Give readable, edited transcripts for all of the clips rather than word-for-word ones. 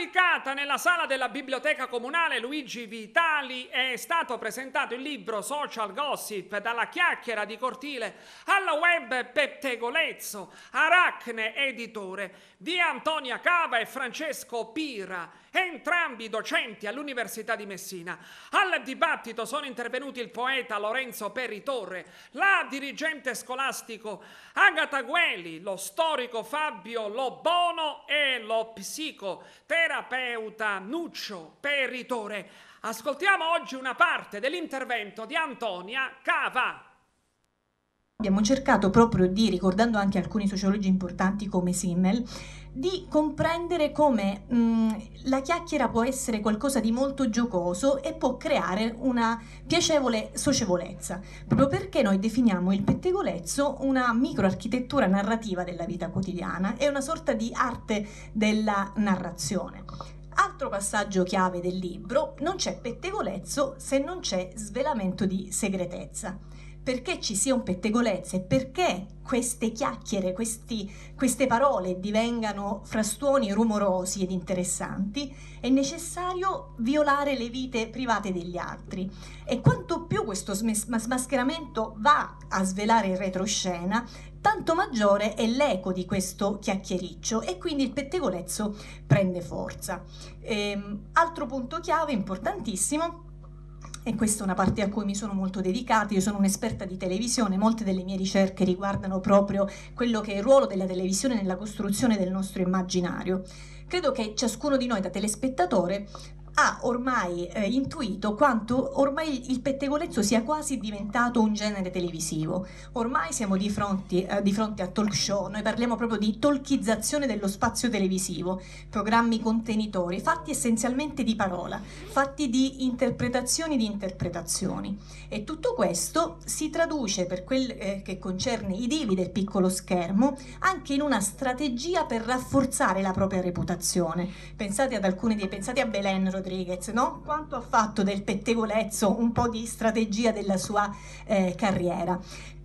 Licata, nella sala della biblioteca comunale Luigi Vitali, è stato presentato il libro Social Gossip, dalla chiacchiera di cortile alla web pettegolezzo, Aracne Editore, di Antonia Cava e Francesco Pira, entrambi docenti all'Università di Messina. Al dibattito sono intervenuti il poeta Lorenzo Peritore, la dirigente scolastico Agata Gueli, lo storico Fabio Lo Bono e lo psicoterapeuta Nuccio Peritore. Ascoltiamo oggi una parte dell'intervento di Antonia Cava. Abbiamo cercato proprio di, ricordando anche alcuni sociologi importanti come Simmel, di comprendere come la chiacchiera può essere qualcosa di molto giocoso e può creare una piacevole socievolezza, proprio perché noi definiamo il pettegolezzo una microarchitettura narrativa della vita quotidiana e una sorta di arte della narrazione. Altro passaggio chiave del libro: non c'è pettegolezzo se non c'è svelamento di segretezza. Perché ci sia un pettegolezzo e perché queste chiacchiere, queste parole divengano frastuoni rumorosi ed interessanti, è necessario violare le vite private degli altri. E quanto più questo smascheramento va a svelare il retroscena, tanto maggiore è l'eco di questo chiacchiericcio e quindi il pettegolezzo prende forza. Altro punto chiave importantissimo, e questa è una parte a cui mi sono molto dedicata, io sono un'esperta di televisione, molte delle mie ricerche riguardano proprio quello che è il ruolo della televisione nella costruzione del nostro immaginario. Credo che ciascuno di noi da telespettatore ha ormai intuito quanto ormai il pettegolezzo sia quasi diventato un genere televisivo. Ormai siamo di fronte a talk show, noi parliamo proprio di talkizzazione dello spazio televisivo, programmi contenitori, fatti essenzialmente di parola, fatti di interpretazioni e tutto questo si traduce, per quel che concerne i divi del piccolo schermo, anche in una strategia per rafforzare la propria reputazione. Pensate a Belen Rodriguez, no? Quanto ha fatto del pettegolezzo un po' di strategia della sua carriera.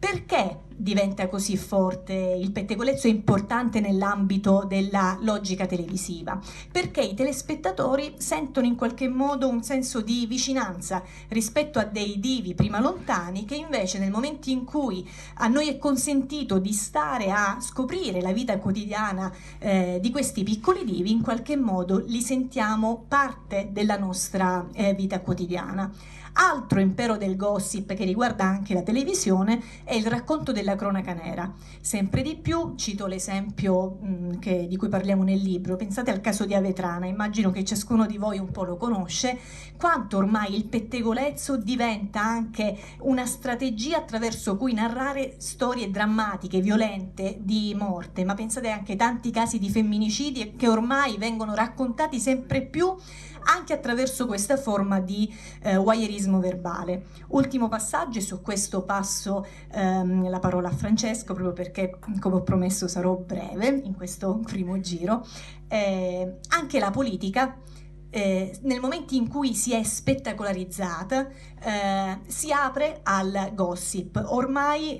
Perché diventa così forte il pettegolezzo, è importante nell'ambito della logica televisiva? Perché i telespettatori sentono in qualche modo un senso di vicinanza rispetto a dei divi prima lontani, che invece nel momento in cui a noi è consentito di stare a scoprire la vita quotidiana di questi piccoli divi, in qualche modo li sentiamo parte della nostra vita quotidiana. Altro impero del gossip che riguarda anche la televisione è il racconto della cronaca nera. Sempre di più, cito l'esempio di cui parliamo nel libro, pensate al caso di Avetrana, immagino che ciascuno di voi un po' lo conosce, quanto ormai il pettegolezzo diventa anche una strategia attraverso cui narrare storie drammatiche, violente, di morte, ma pensate anche ai tanti casi di femminicidi che ormai vengono raccontati sempre più anche attraverso questa forma di voyeurismo verbale. Ultimo passaggio, e su questo passo la parola a Francesco, proprio perché, come ho promesso, sarò breve in questo primo giro. Anche la politica, nel momento in cui si è spettacolarizzata, si apre al gossip. Ormai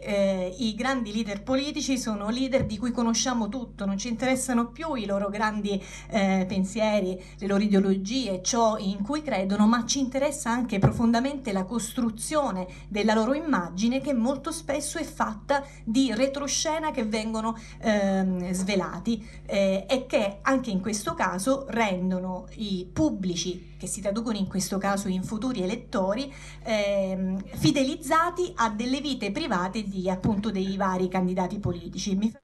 i grandi leader politici sono leader di cui conosciamo tutto, non ci interessano più i loro grandi pensieri, le loro ideologie, ciò in cui credono, ma ci interessa anche profondamente la costruzione della loro immagine, che molto spesso è fatta di retroscena che vengono svelati e che anche in questo caso rendono i pubblici, che si traducono in questo caso in futuri elettori, fidelizzati a delle vite private di, appunto, dei vari candidati politici.